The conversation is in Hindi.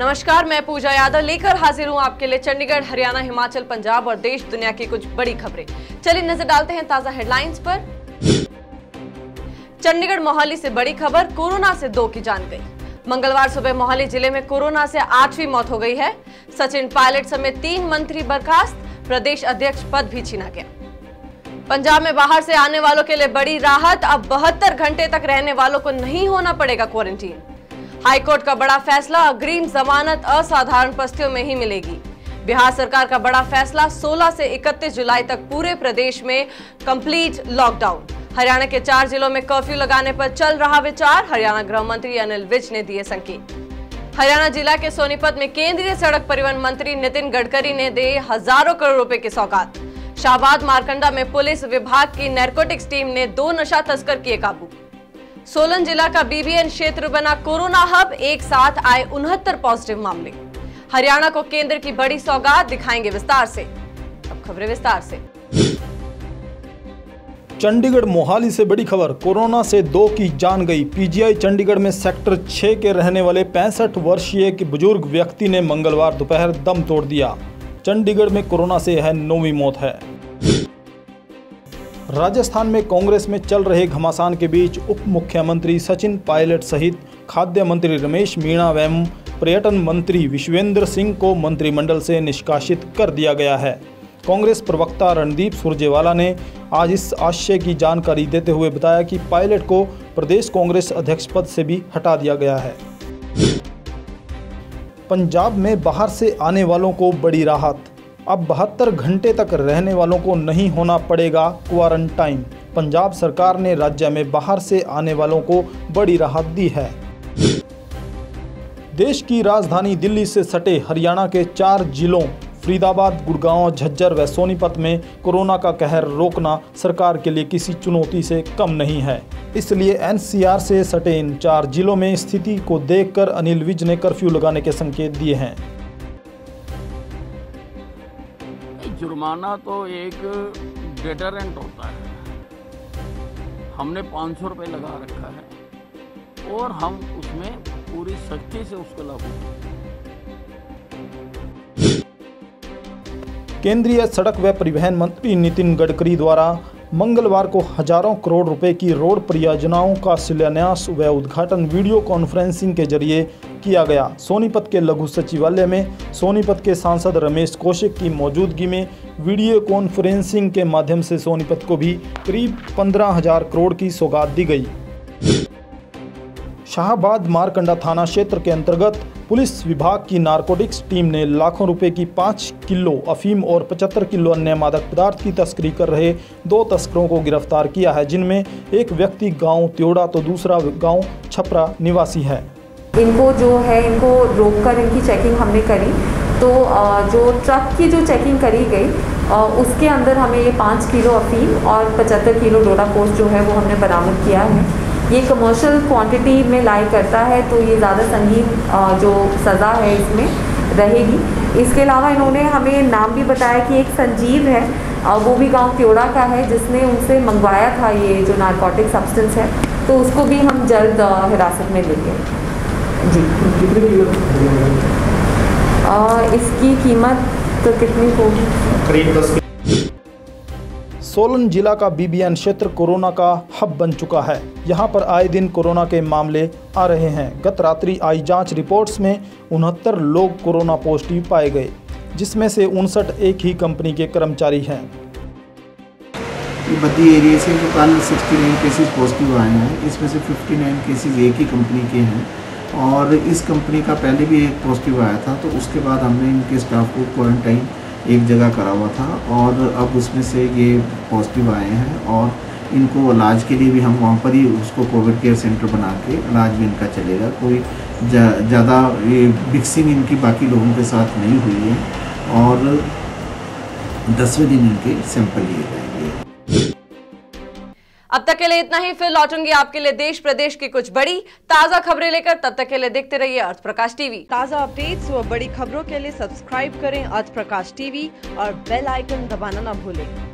नमस्कार, मैं पूजा यादव लेकर हाजिर हूं आपके लिए चंडीगढ़, हरियाणा, हिमाचल, पंजाब और देश दुनिया की कुछ बड़ी खबरें। चलिए नजर डालते हैं ताजा हेडलाइंस पर। चंडीगढ़ मोहाली से बड़ी खबर, कोरोना से 2 की जान गई। मंगलवार सुबह मोहाली जिले में कोरोना से 8वीं मौत हो गई है। सचिन पायलट समेत 3 मंत्री बर्खास्त, प्रदेश अध्यक्ष पद भी छीना गया। पंजाब में बाहर से आने वालों के लिए बड़ी राहत, अब 72 घंटे तक रहने वालों को नहीं होना पड़ेगा क्वारंटीन। हाईकोर्ट का बड़ा फैसला, अग्रिम जमानत असाधारण परिस्थितियों में ही मिलेगी। बिहार सरकार का बड़ा फैसला, 16 से 31 जुलाई तक पूरे प्रदेश में कंप्लीट लॉकडाउन। हरियाणा के 4 जिलों में कर्फ्यू लगाने पर चल रहा विचार, हरियाणा गृह मंत्री अनिल विज ने दिए संकेत। हरियाणा जिला के सोनीपत में केंद्रीय सड़क परिवहन मंत्री नितिन गडकरी ने दी हजारों करोड़ रुपए की सौगात। शाहबाद मारकंडा में पुलिस विभाग की नैरकोटिक्स टीम ने 2 नशा तस्कर किए काबू। सोलन जिला का बीबीएन क्षेत्र बना कोरोना हब, एक साथ आए 69 पॉजिटिव मामले। हरियाणा को केंद्र की बड़ी सौगात, दिखाएंगे विस्तार से। अब खबरें विस्तार से। चंडीगढ़ मोहाली से बड़ी खबर, कोरोना से 2 की जान गई। पीजीआई चंडीगढ़ में सेक्टर 6 के रहने वाले 65 वर्षीय के बुजुर्ग व्यक्ति ने मंगलवार दोपहर दम तोड़ दिया। चंडीगढ़ में कोरोना से यह 9वीं मौत है। राजस्थान में कांग्रेस में चल रहे घमासान के बीच उप मुख्यमंत्री सचिन पायलट सहित खाद्य मंत्री रमेश मीणा एवं पर्यटन मंत्री विश्वेन्द्र सिंह को मंत्रिमंडल से निष्कासित कर दिया गया है। कांग्रेस प्रवक्ता रणदीप सुरजेवाला ने आज इस आशय की जानकारी देते हुए बताया कि पायलट को प्रदेश कांग्रेस अध्यक्ष पद से भी हटा दिया गया है। पंजाब में बाहर से आने वालों को बड़ी राहत, अब 72 घंटे तक रहने वालों को नहीं होना पड़ेगा क्वारंटाइन। पंजाब सरकार ने राज्य में बाहर से आने वालों को बड़ी राहत दी है। देश की राजधानी दिल्ली से सटे हरियाणा के 4 जिलों फरीदाबाद, गुड़गांव, झज्जर व सोनीपत में कोरोना का कहर रोकना सरकार के लिए किसी चुनौती से कम नहीं है। इसलिए एनसीआर से सटे इन 4 जिलों में स्थिति को देखकर अनिल विज ने कर्फ्यू लगाने के संकेत दिए हैं। जुर्माना तो एक डेटरेंट होता है, हमने 500 रुपये लगा रखा है और हम उसमें पूरी सख्ती से उसको लागू करते हैं। केंद्रीय सड़क व परिवहन मंत्री नितिन गडकरी द्वारा मंगलवार को हजारों करोड़ रुपए की रोड परियोजनाओं का शिलान्यास व उद्घाटन वीडियो कॉन्फ्रेंसिंग के जरिए किया गया। सोनीपत के लघु सचिवालय में सोनीपत के सांसद रमेश कौशिक की मौजूदगी में वीडियो कॉन्फ्रेंसिंग के माध्यम से सोनीपत को भी करीब 15,000 करोड़ की सौगात दी गई। शाहबाद मारकंडा थाना क्षेत्र के अंतर्गत पुलिस विभाग की नारकोटिक्स टीम ने लाखों रुपए की 5 किलो अफीम और 75 किलो अन्य मादक पदार्थ की तस्करी कर रहे 2 तस्करों को गिरफ्तार किया है, जिनमें एक व्यक्ति गांव त्योड़ा तो दूसरा गांव छपरा निवासी है। इनको जो है इनको रोककर इनकी चेकिंग हमने करी, तो जो ट्रक की जो चेकिंग करी गई उसके अंदर हमें ये 5 किलो अफीम और 75 किलो डोडापोस्ट जो है वो हमने बरामद किया है। ये कमर्शियल क्वांटिटी में लाया करता है, तो ये ज़्यादा संगीन जो सज़ा है इसमें रहेगी। इसके अलावा इन्होंने हमें नाम भी बताया कि एक संजीव है, वो भी गांव त्योड़ा का है, जिसने उनसे मंगवाया था ये जो नारकोटिक सब्सटेंस है, तो उसको भी हम जल्द हिरासत में लेंगे। जी, इसकी कीमत तो कितनी होगी? सोलन जिला का बीबीएन क्षेत्र कोरोना का हब बन चुका है। यहां पर आए दिन कोरोना के मामले आ रहे हैं। गत रात्रि आई जांच रिपोर्ट्स में 69 लोग कोरोना पॉजिटिव पाए गए, जिसमें से 59 एक ही कंपनी के कर्मचारी हैं। बद्दी एरिया से जो कल 69 केसेज पॉजिटिव आए हैं, इसमें से 59 केसेज एक ही कंपनी के हैं और इस कंपनी का पहले भी एक पॉजिटिव आया था, तो उसके बाद हमने इनके स्टाफ को क्वारंटाइन एक जगह करा हुआ था और अब उसमें से ये पॉजिटिव आए हैं और इनको इलाज के लिए भी हम वहाँ पर ही उसको कोविड केयर सेंटर बना के इलाज भी इनका चलेगा। कोई ज़्यादा ये मिक्सिंग इनकी बाकी लोगों के साथ नहीं हुई है और 10वें दिन इनके सैंपल लिए जाएंगे। अब तक के लिए इतना ही, फिर लौटूंगी आपके लिए देश प्रदेश की कुछ बड़ी ताजा खबरें लेकर। तब तक के लिए देखते रहिए अर्थ प्रकाश टीवी। ताजा अपडेट्स व बड़ी खबरों के लिए सब्सक्राइब करें अर्थ प्रकाश टीवी और बेल आइकन दबाना ना भूलें।